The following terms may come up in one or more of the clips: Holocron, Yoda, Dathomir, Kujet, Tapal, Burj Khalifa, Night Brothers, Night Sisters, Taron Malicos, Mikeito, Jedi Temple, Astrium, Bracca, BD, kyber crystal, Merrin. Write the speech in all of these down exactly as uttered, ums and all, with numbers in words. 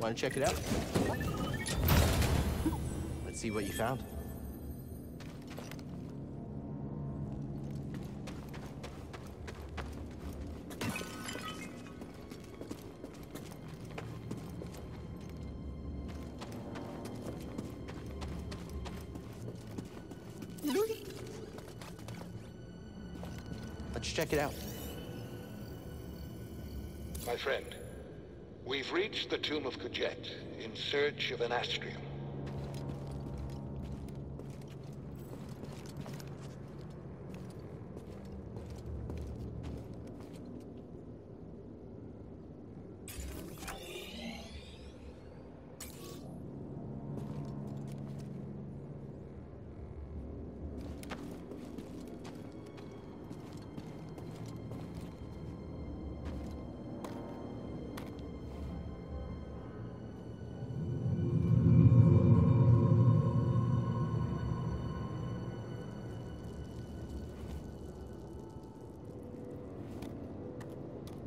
Want to check it out? Let's see what you found. Let's check it out. My friend, we've reached the tomb of Kujet in search of an Astrium.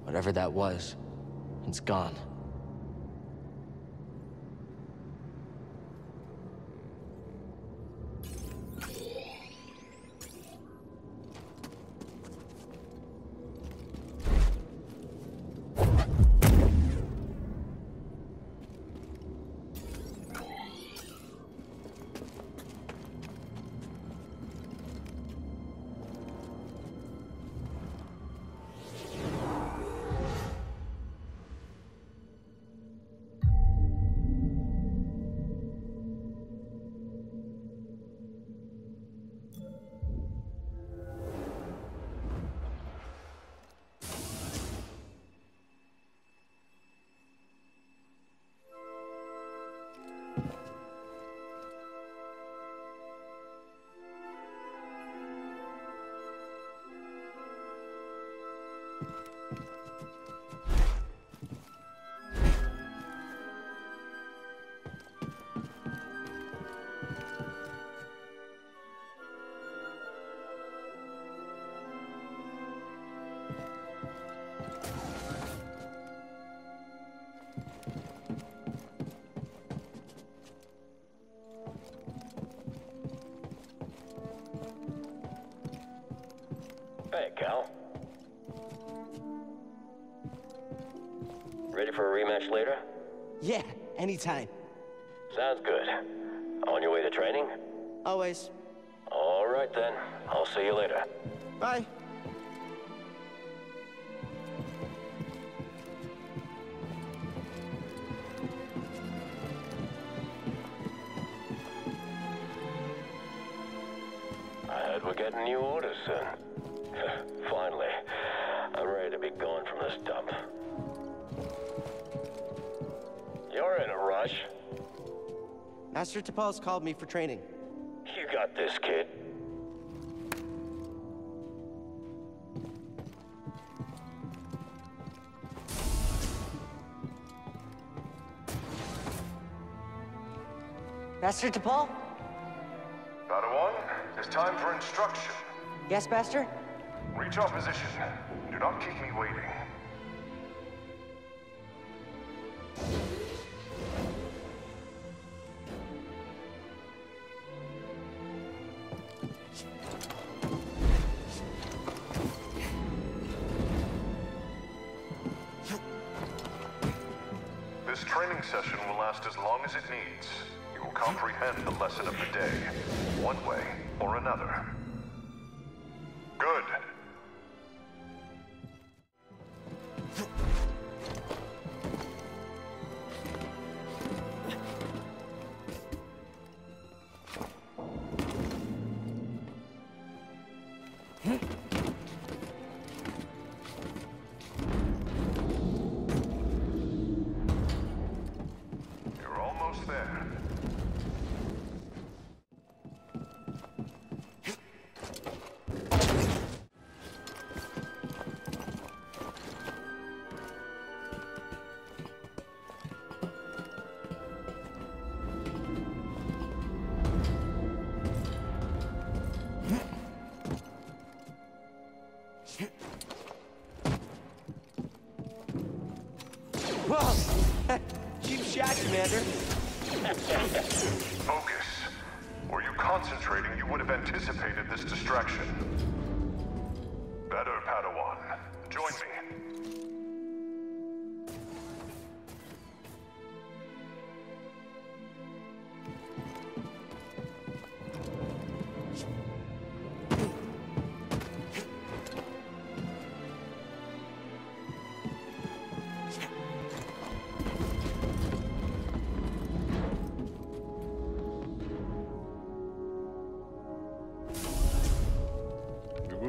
Whatever that was, it's gone. Hey, Cal. Ready for a rematch later? Yeah, anytime. Sounds good. On your way to training? Always. All right, then. I'll see you later. Bye. I heard we're getting new orders soon. Finally, I'm ready to be gone from this dump. You're in a rush. Master Tapal's called me for training. You got this, kid. Master Tapal? Padawan, it's time for instruction. Yes, Master? Reach our position. Do not keep me waiting. This training session will last as long as it needs. You will comprehend the lesson of the day, one way or another. Good. Whoa! Keep shot, Commander. Focus. Were you concentrating, you would have anticipated this distraction. Better, Padawan. Join me.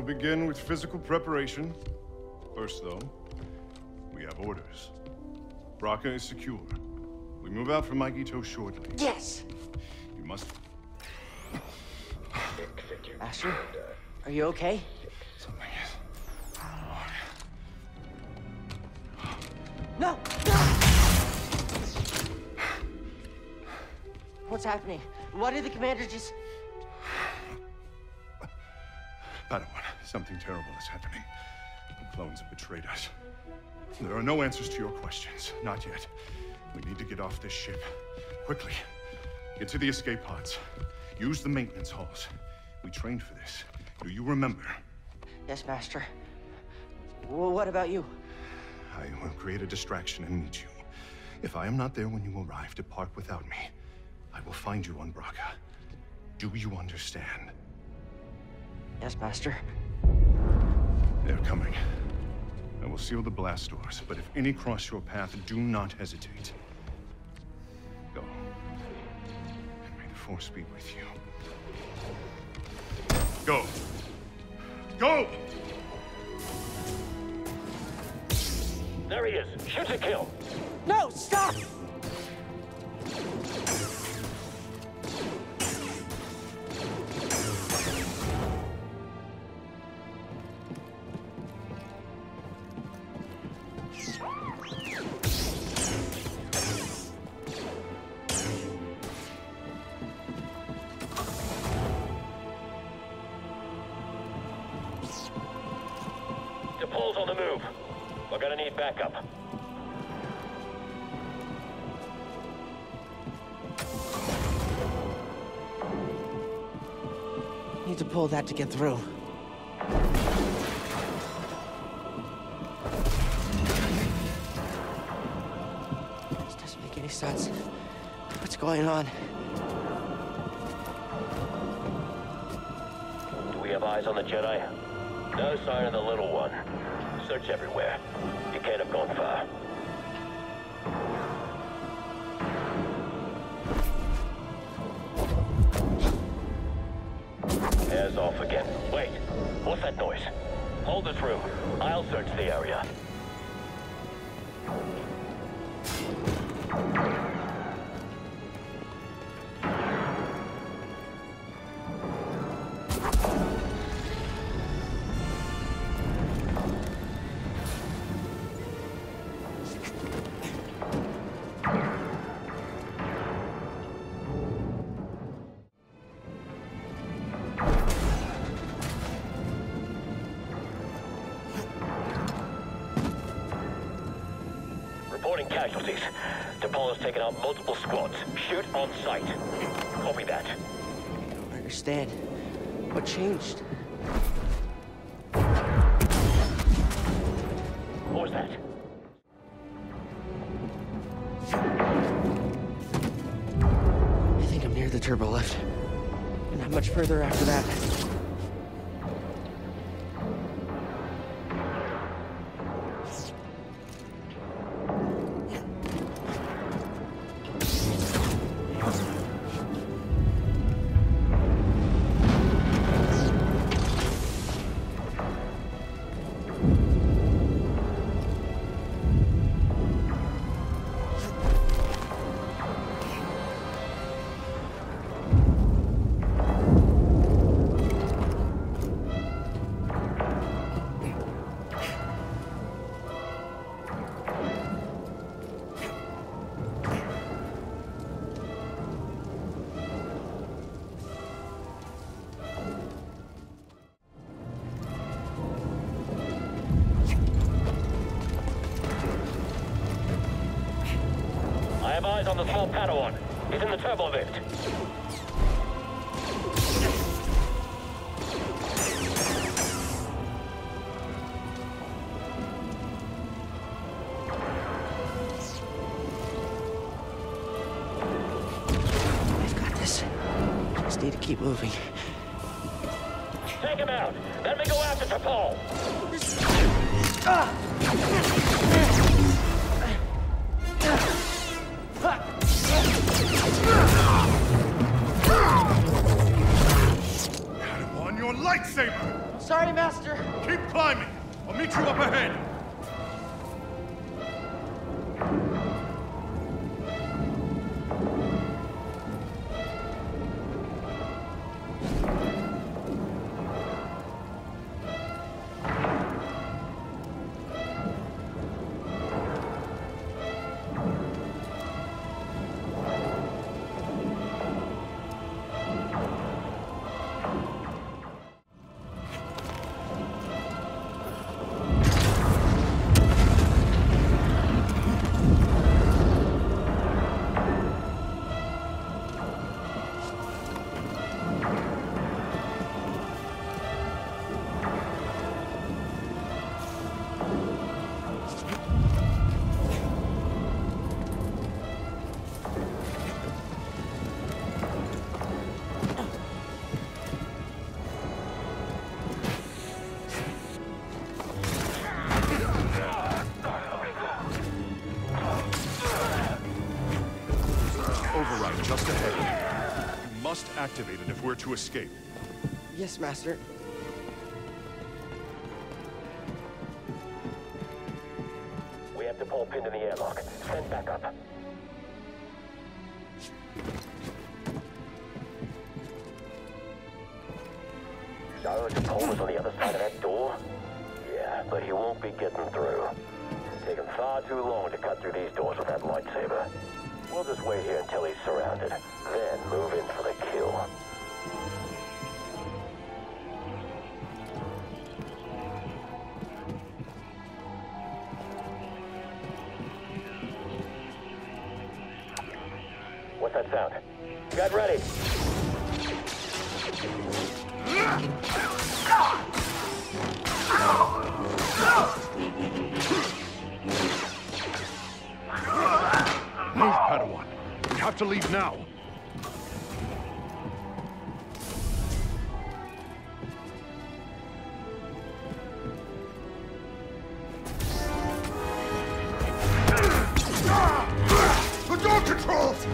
Begin with physical preparation. First, though, we have orders. Bracca is secure. We move out from Mikeito shortly. Yes! You must... Astrium, are you okay? Something is... No! No! What's happening? Why did the commander just... Something terrible is happening. The clones have betrayed us. There are no answers to your questions. Not yet. We need to get off this ship. Quickly. Get to the escape pods. Use the maintenance halls. We trained for this. Do you remember? Yes, Master. Well, what about you? I will create a distraction and meet you. If I am not there when you arrive, depart without me. I will find you on Bracca. Do you understand? Yes, Master. They're coming. I will seal the blast doors, but if any cross your path, do not hesitate. Go. And may the Force be with you. Go! Go! There he is. Shoot to kill. No! Stop! That to get through. This doesn't make any sense. What's going on? Do we have eyes on the Jedi? No sign of the little one. Search everywhere. You can't have gone far. Off again. Wait, what's that noise? Hold this room. I'll search the area. Casualties. Tapal has taken out multiple squads. Shoot on sight. Copy that. I don't understand. What changed? What was that? I think I'm near the turbo lift. And not much further after that. have eyes on the small Padawan. He's in the turbo lift. I've got this. I just need to keep moving. Take him out. Then we go after Tapal. Ah! Adam, on your lightsaber! Sorry, Master. Keep climbing. I'll meet you up ahead. Activated if we're to escape. Yes, Master. We have to pull pin to the airlock. Send back up. Sorry, the pole was on the other side of that door. Yeah, but he won't be getting through. It's taken far too long to cut through these doors with that lightsaber. We'll just wait here until he's surrounded, then move in for the kill. What's that sound? Get ready! Have to leave now. The door controls.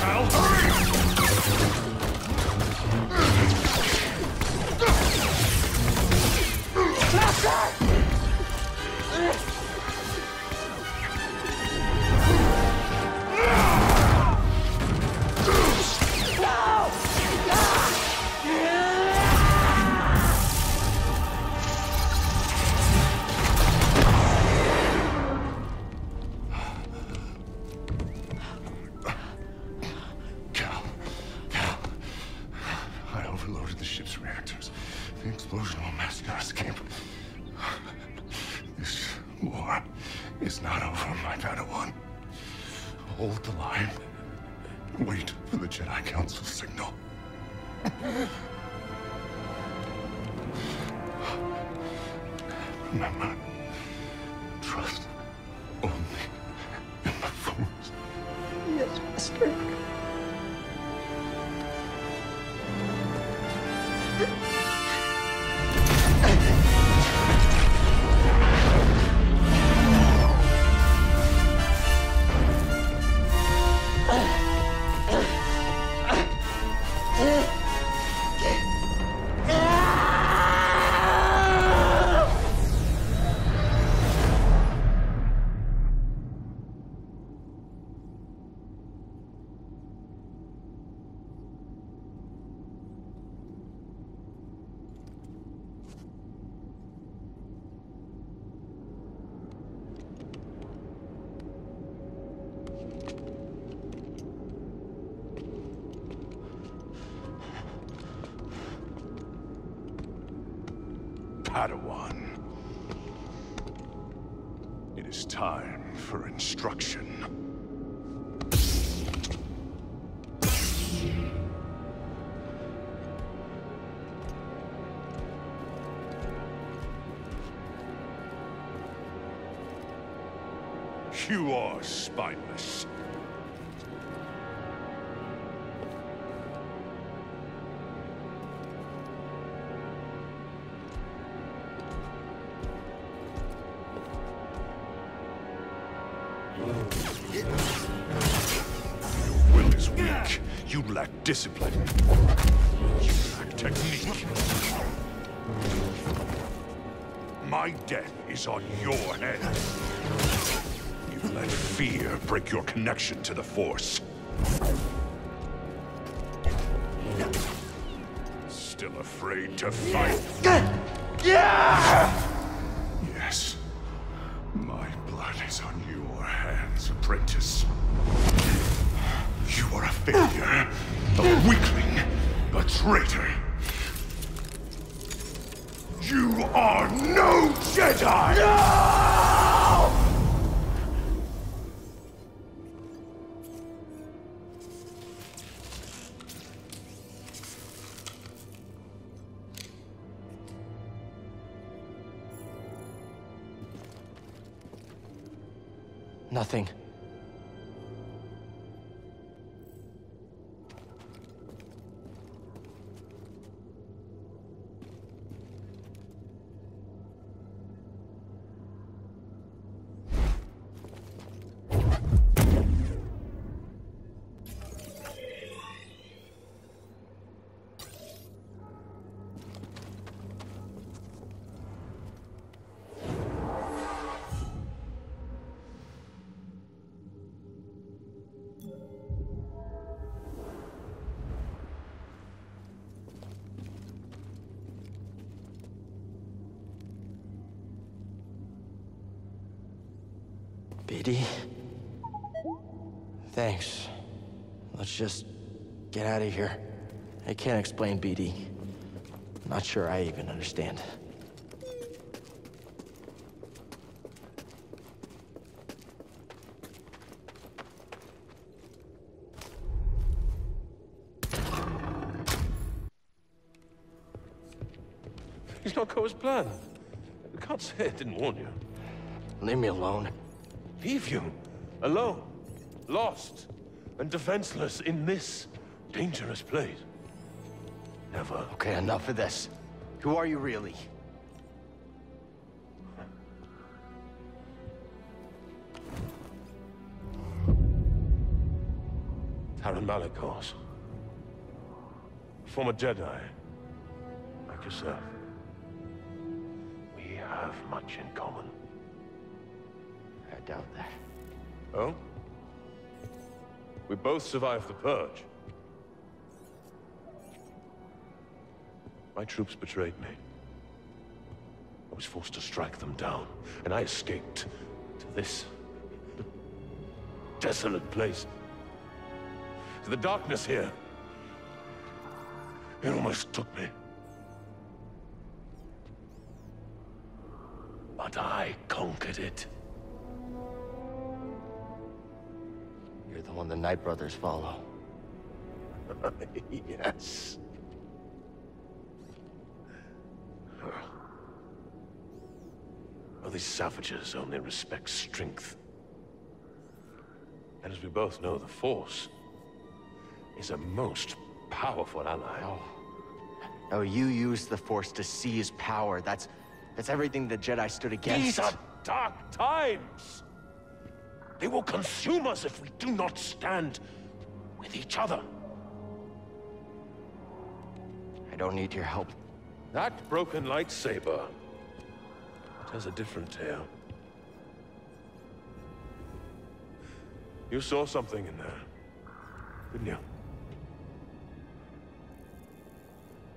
I'll hurry. Master! Remember, trust only in the Force. Yes, Master. Padawan. It is time for instruction. You are spineless. Your will is weak. You lack discipline. You lack technique. My death is on your head. Let fear break your connection to the Force. Still afraid to fight? Yes. My blood is on your hands, apprentice. You are a failure, a weakling, a traitor. You are no Jedi! No! Nothing. B D? Thanks. Let's just get out of here. I can't explain B D. I'm not sure I even understand. He's not caught his plan. I can't say I didn't warn you. Leave me alone. Leave you alone, lost, and defenseless in this dangerous place. Never. Okay, enough of this. Who are you really? Taron Malicos, former Jedi, like yourself. We have much in common. I doubt that. Oh? We both survived the Purge. My troops betrayed me. I was forced to strike them down, and I escaped to this desolate place. To the darkness here. It almost took me. But I conquered it. You're the one the Night Brothers follow. Yes. Well, these savages only respect strength. And as we both know, the Force is a most powerful ally. No. No, you use the Force to seize power. That's, that's everything the Jedi stood against. These are dark times! They will consume us if we do not stand with each other. I don't need your help. That broken lightsaber tells a different tale. You saw something in there, didn't you?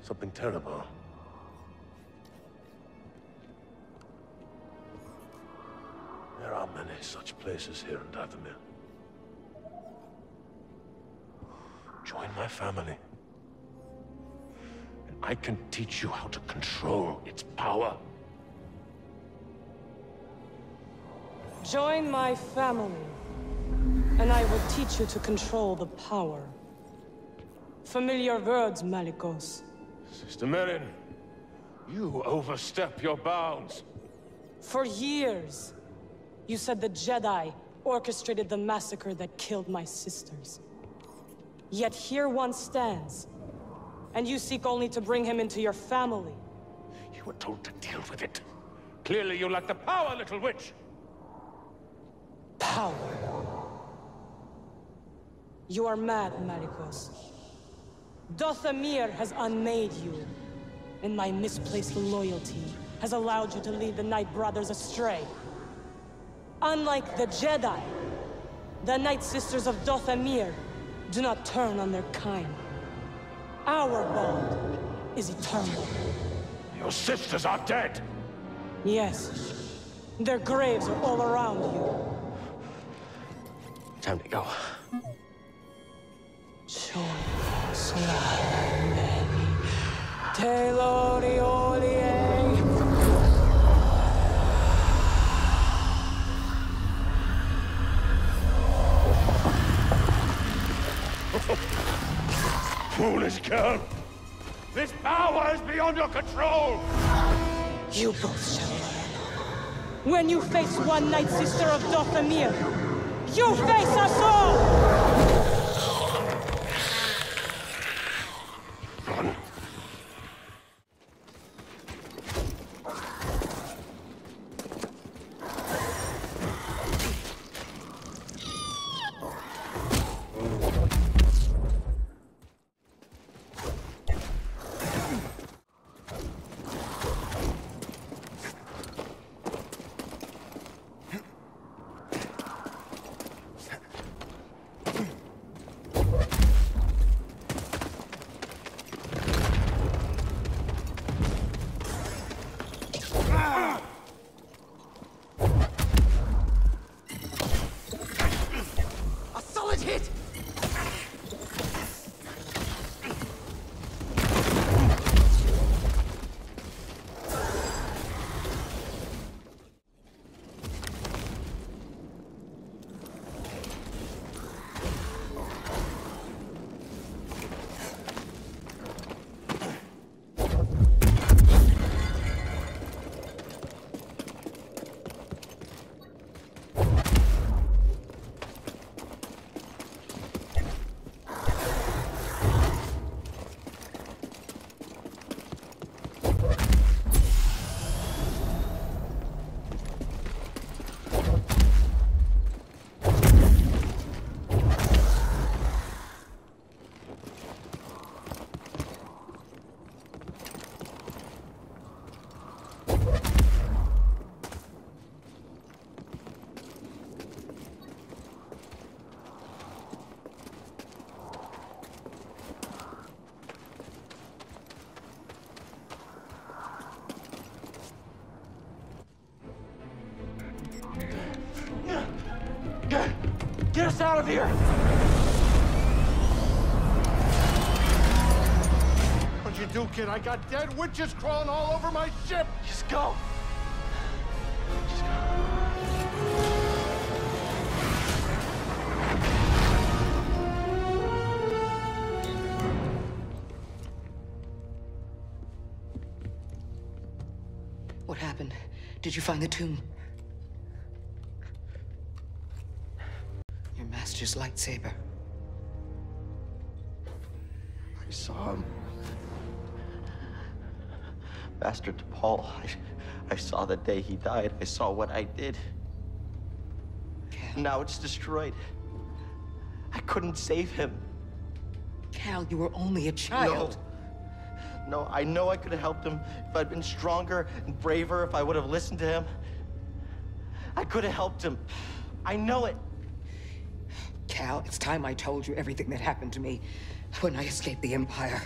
Something terrible. There are many such places here in Dathomir. Join my family and I can teach you how to control its power. Join my family, and I will teach you to control the power. Familiar words, Malicos. Sister Merrin, you overstep your bounds. For years, you said the Jedi orchestrated the massacre that killed my sisters. Yet here one stands, and you seek only to bring him into your family. You were told to deal with it. Clearly you lack the power, little witch! Power? You are mad, Malicos. Dathomir has unmade you, and my misplaced loyalty has allowed you to lead the Night Brothers astray. Unlike the Jedi, the Night Sisters of Dathomir do not turn on their kind. Our bond is eternal. Your sisters are dead! Yes. Their graves are all around you. Time to go. Foolish girl! This power is beyond your control! You both shall learn. When you face one Night Sister of Dathomir, you face us all! Run. Get us out of here! What'd you do, kid? I got dead witches crawling all over my ship! Just go! Just go. What happened? Did you find the tomb? His lightsaber. I saw him. Master Tapal, I, I saw the day he died. I saw what I did. Cal. Now it's destroyed. I couldn't save him. Cal, you were only a child. No, no, I know I could have helped him if I'd been stronger and braver, if I would have listened to him. I could have helped him. I know it. Cal, it's time I told you everything that happened to me when I escaped the Empire.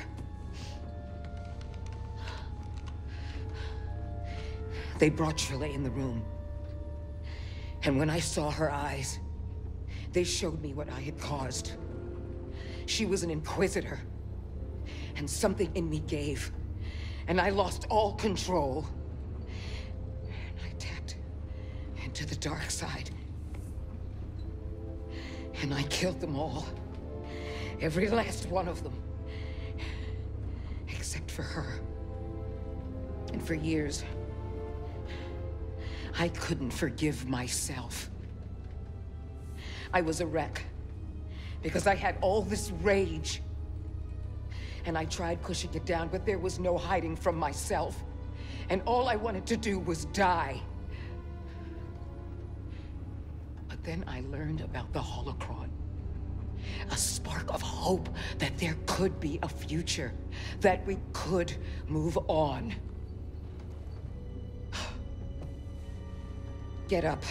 They brought Shirley in the room. And when I saw her eyes, they showed me what I had caused. She was an Inquisitor. And something in me gave. and I lost all control. And I tapped into the dark side. And I killed them all. Every last one of them. Except for her. And for years, I couldn't forgive myself. I was a wreck. Because I had all this rage. And I tried pushing it down, but there was no hiding from myself. And all I wanted to do was die. But then I learned about the Holocron. A spark of hope that there could be a future. That we could move on. Get up.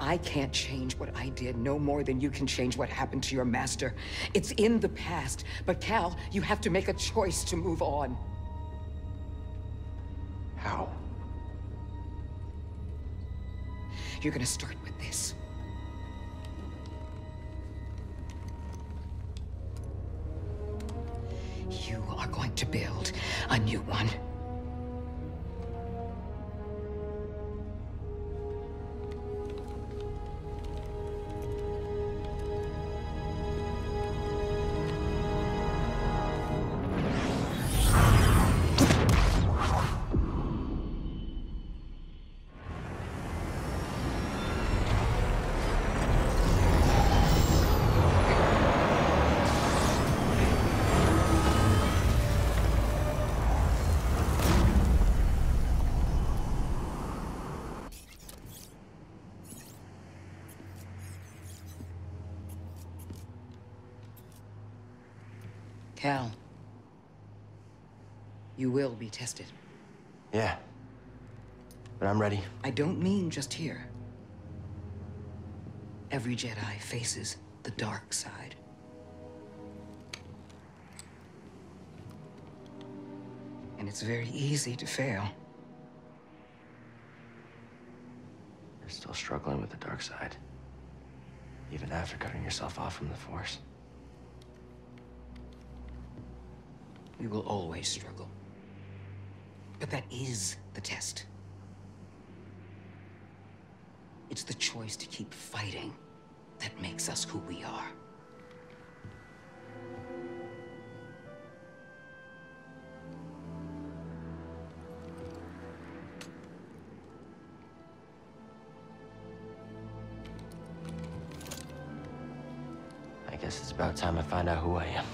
I can't change what I did, no more than you can change what happened to your master. It's in the past, but Cal, you have to make a choice to move on. How? You're gonna start with this. You are going to build a new one. Cal, you will be tested. Yeah, but I'm ready. I don't mean just here. Every Jedi faces the dark side. And it's very easy to fail. You're still struggling with the dark side, even after cutting yourself off from the Force. We will always struggle. But that is the test. It's the choice to keep fighting that makes us who we are. I guess it's about time I find out who I am.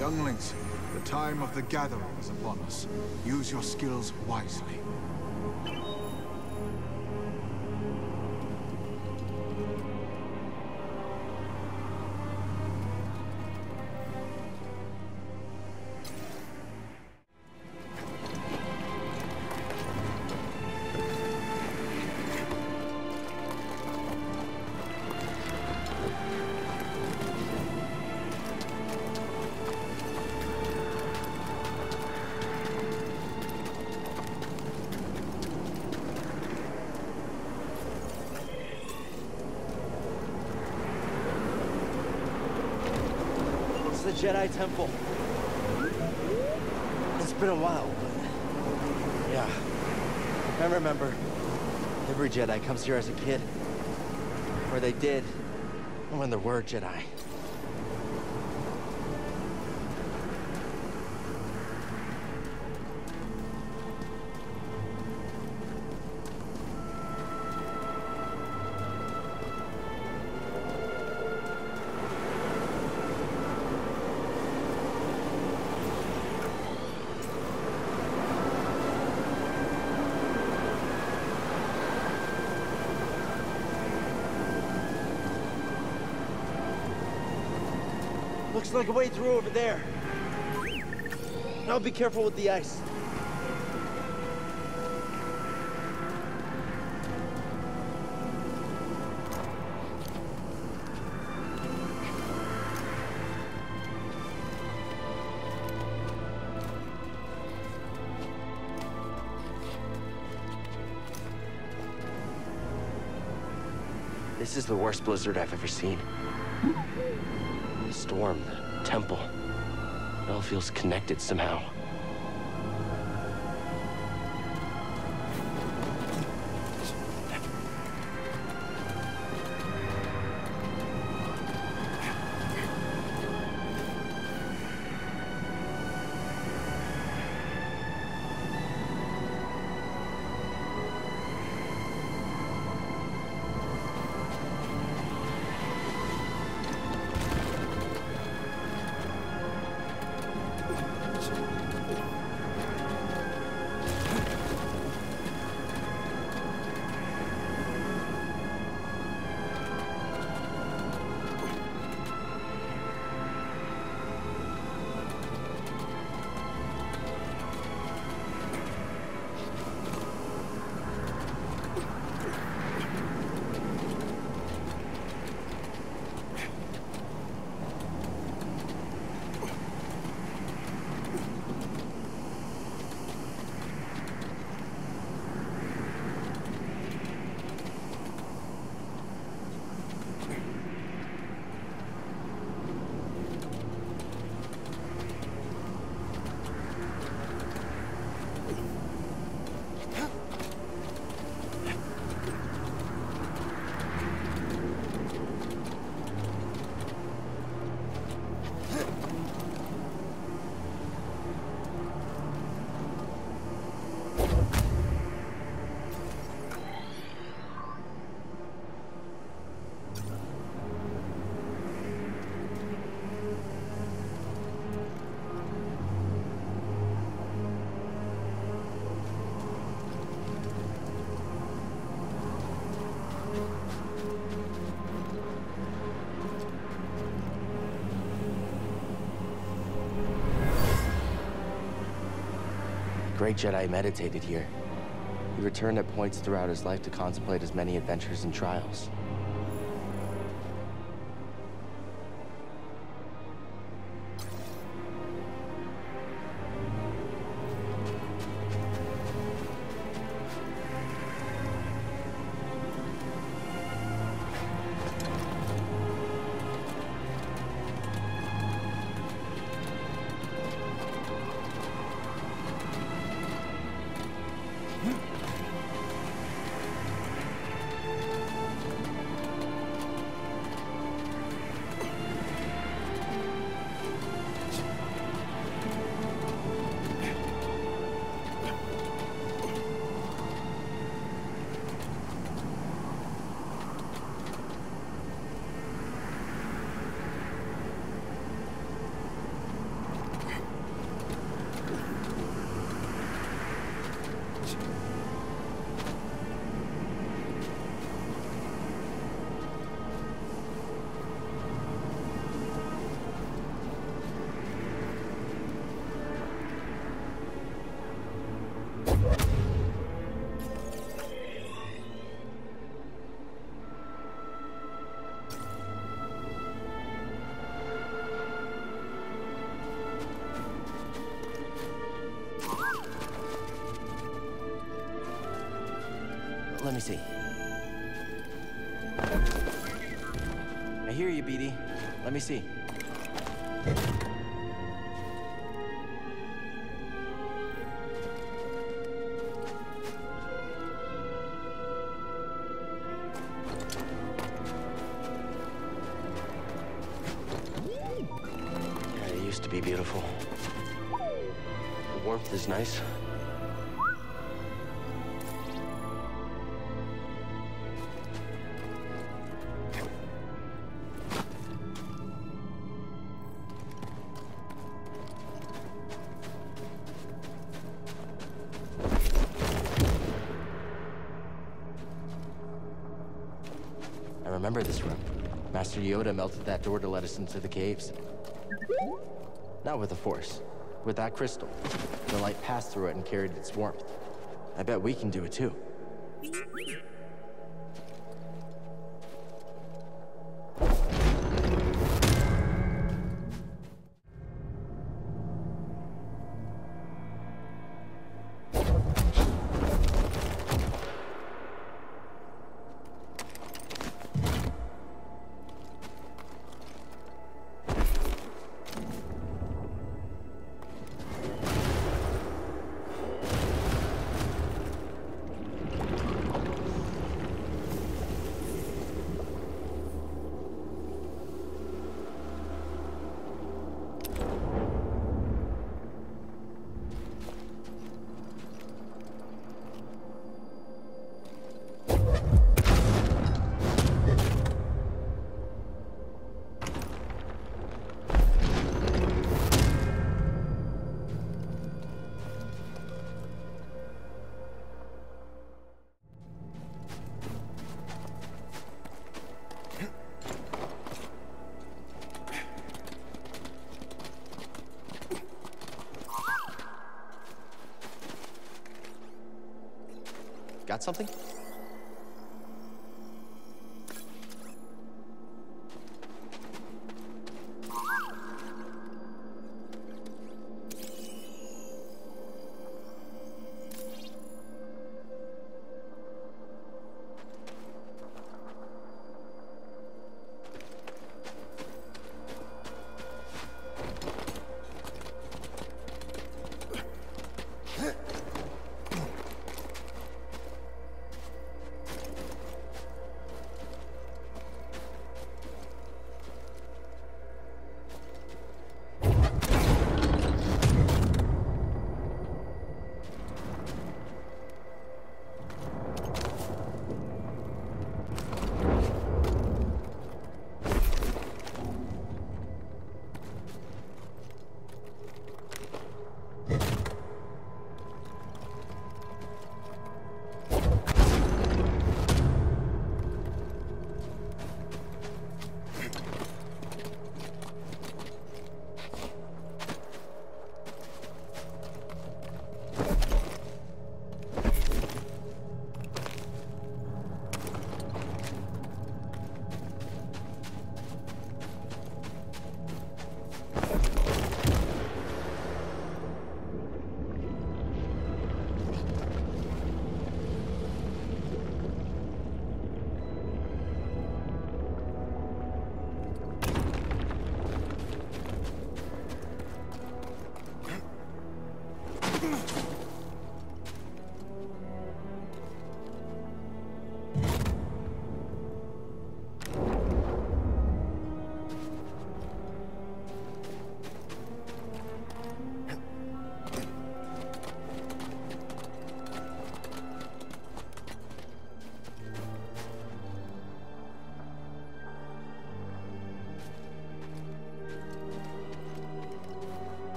Younglings, the time of the gathering is upon us. Use your skills wisely. the Jedi Temple. It's been a while, but yeah. I remember every Jedi comes here as a kid. Or they did when there were Jedi. Looks like a way through over there. Now be careful with the ice. This is the worst blizzard I've ever seen. Storm, the temple. It all feels connected somehow. The great Jedi meditated here. He returned at points throughout his life to contemplate his many adventures and trials. Let me see. I hear you, B D. Let me see. Nice. I remember this room. Master Yoda melted that door to let us into the caves. Not with the Force, with that crystal. The light passed through it and carried its warmth. I bet we can do it too. Got something?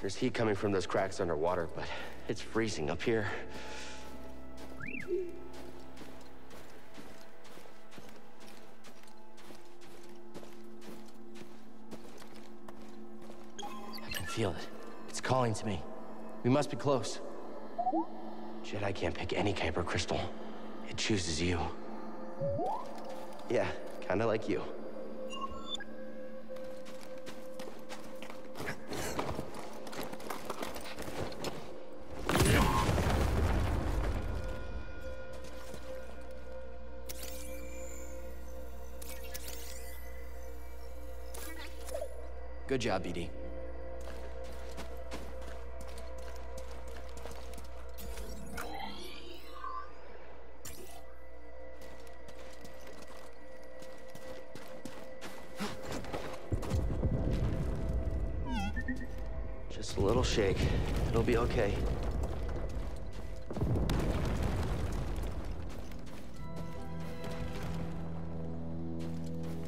There's heat coming from those cracks underwater, but it's freezing up here. I can feel it. It's calling to me. We must be close. Jedi can't pick any kyber crystal. It chooses you. Yeah, kinda like you. Good job, B D. Just a little shake. It'll be okay.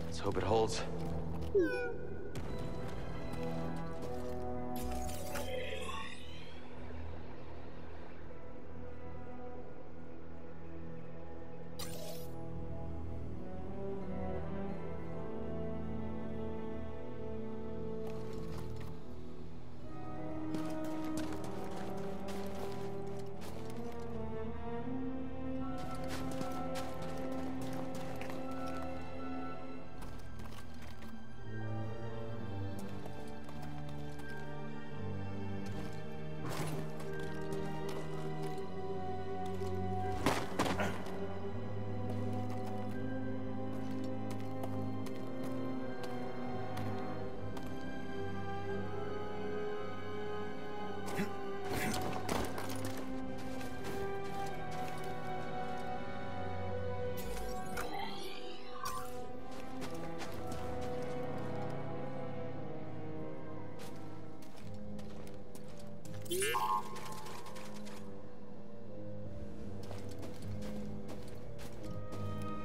Let's hope it holds.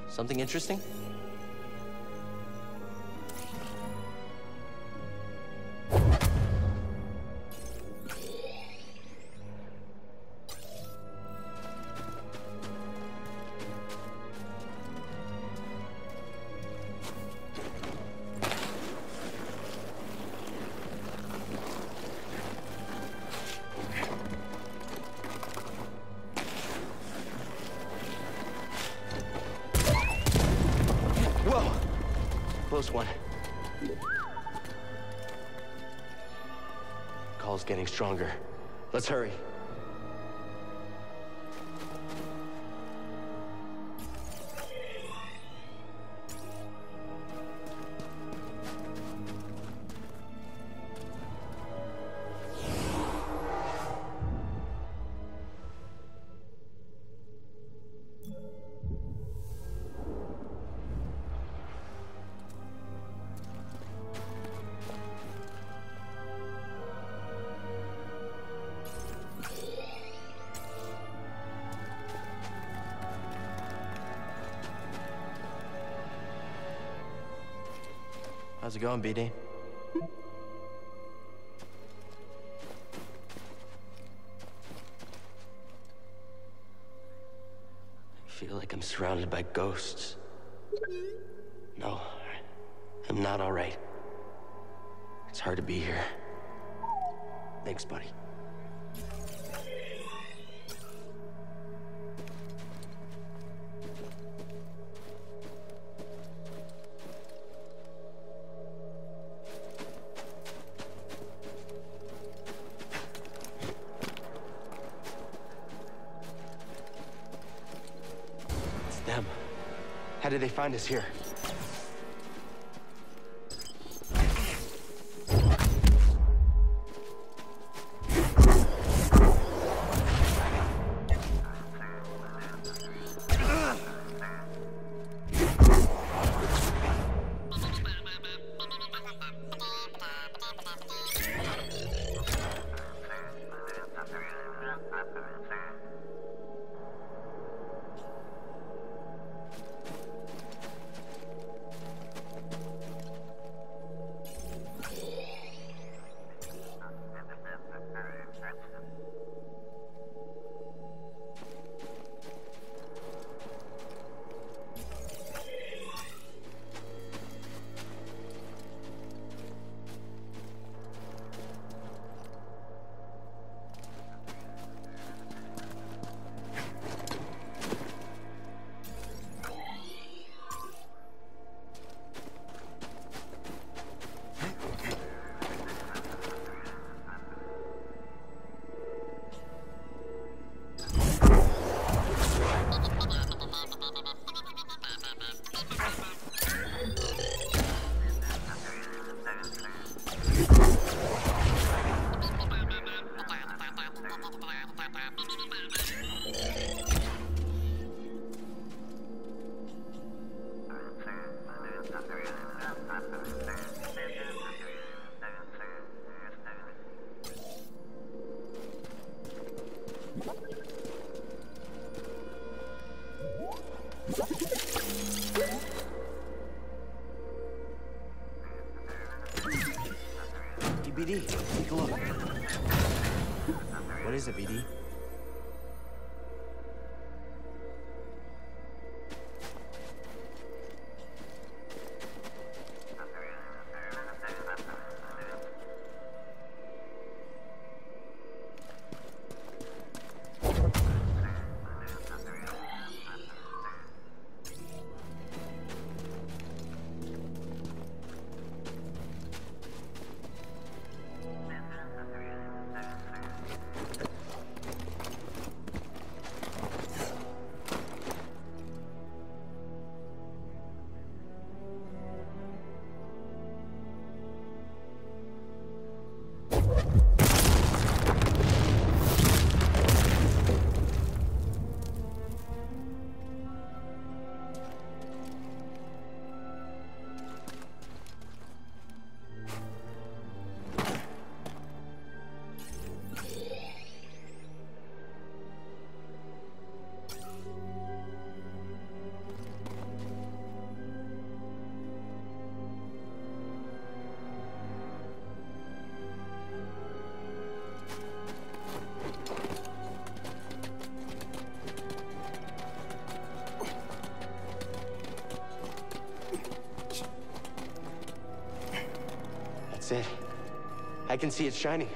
Something interesting? One. Call's getting stronger. Let's hurry. How's it going, B D? I feel like I'm surrounded by ghosts. No, I'm not all right. It's hard to be here. Thanks, buddy. How did they find us here? is it, B D? It. I can see it shining.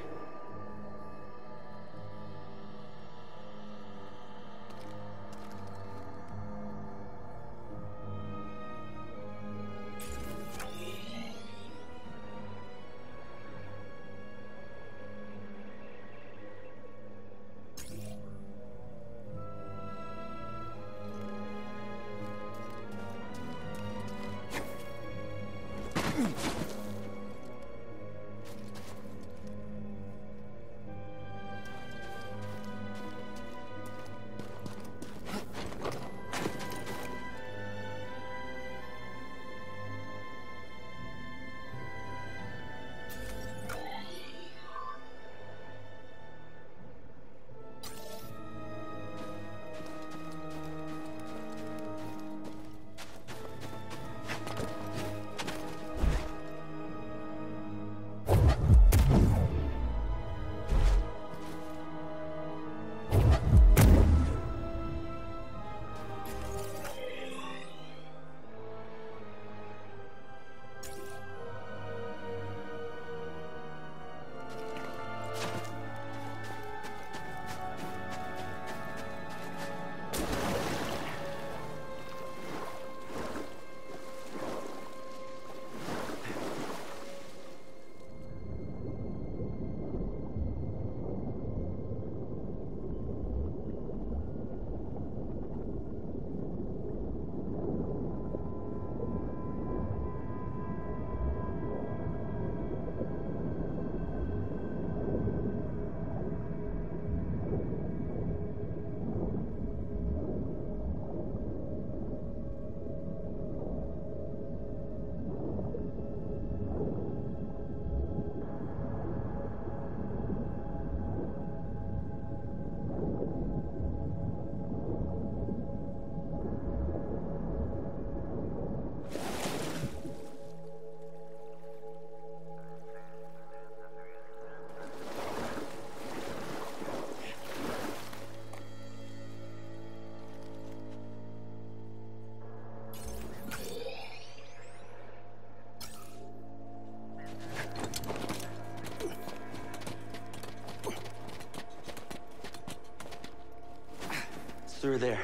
Through there.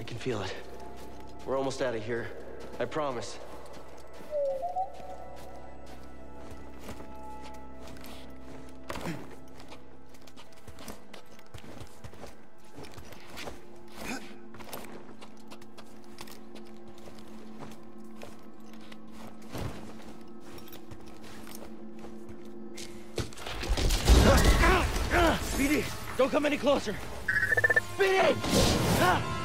I can feel it. We're almost out of here. I promise. B D, don't come any closer. B D! Ah!